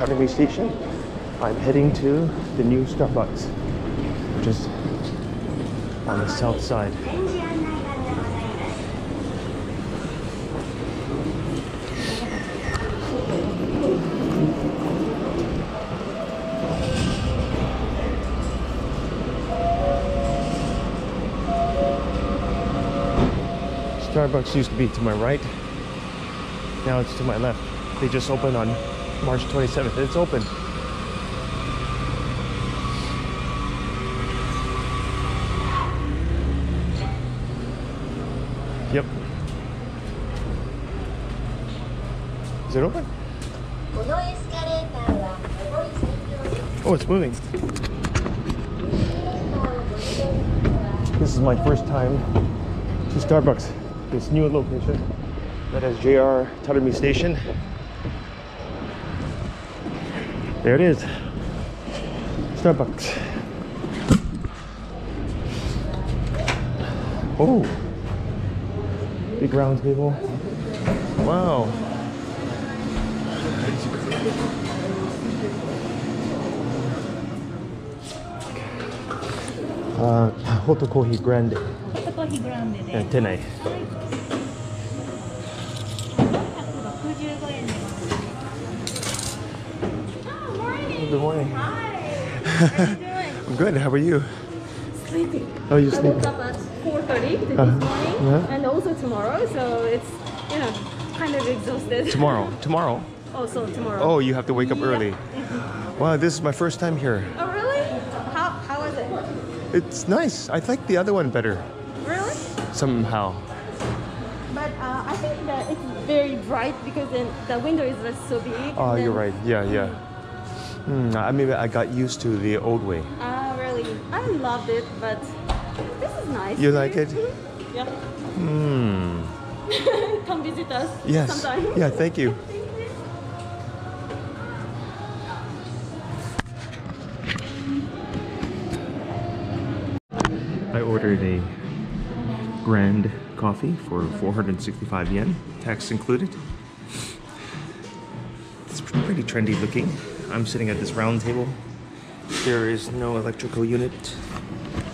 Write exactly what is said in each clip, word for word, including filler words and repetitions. Tarumi Station, I'm heading to the new Starbucks, which is on the south side. Starbucks used to be to my right, now it's to my left. They just opened on March twenty-seventh. It's open. Yep. Is it open? Oh, it's moving. This is my first time to Starbucks. This new location that has J R Tarumi Station. There it is, Starbucks. Oh, big round table. Wow. Uh, hot coffee grande. And tonight. Good morning. Hi. How are you doing? I'm good. How are you? Sleepy. Oh, you sleepy. I woke up at four thirty this uh, morning, yeah. And also tomorrow, so it's, you know, kind of exhausted. Tomorrow? Tomorrow? Oh, so tomorrow. Oh, you have to wake up yeah. early. Wow, this is my first time here. Oh, really? How, how is it? It's nice. I like the other one better. Really? Somehow. But uh, I think that it's very bright because then the window is not so big. Oh, you're right. Yeah, yeah. Mm, I mean, I got used to the old way. Ah, uh, really? I loved it, but this is nice. You like it? Yeah. Mm. Come visit us yes. sometime. Yeah, thank you. I ordered a grand coffee for four hundred sixty-five yen, tax included. It's pretty trendy looking. I'm sitting at this round table. There is no electrical unit,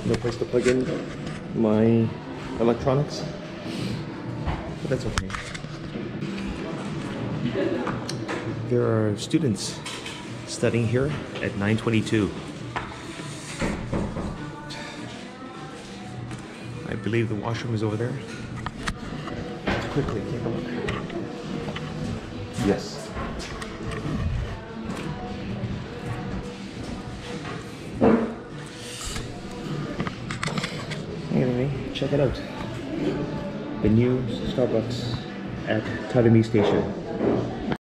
no place to plug in my electronics, but that's okay. There are students studying here at nine twenty-two. I believe the washroom is over there. Let's quickly take a look. Yes. Check it out, the new Starbucks at Tarumi Station.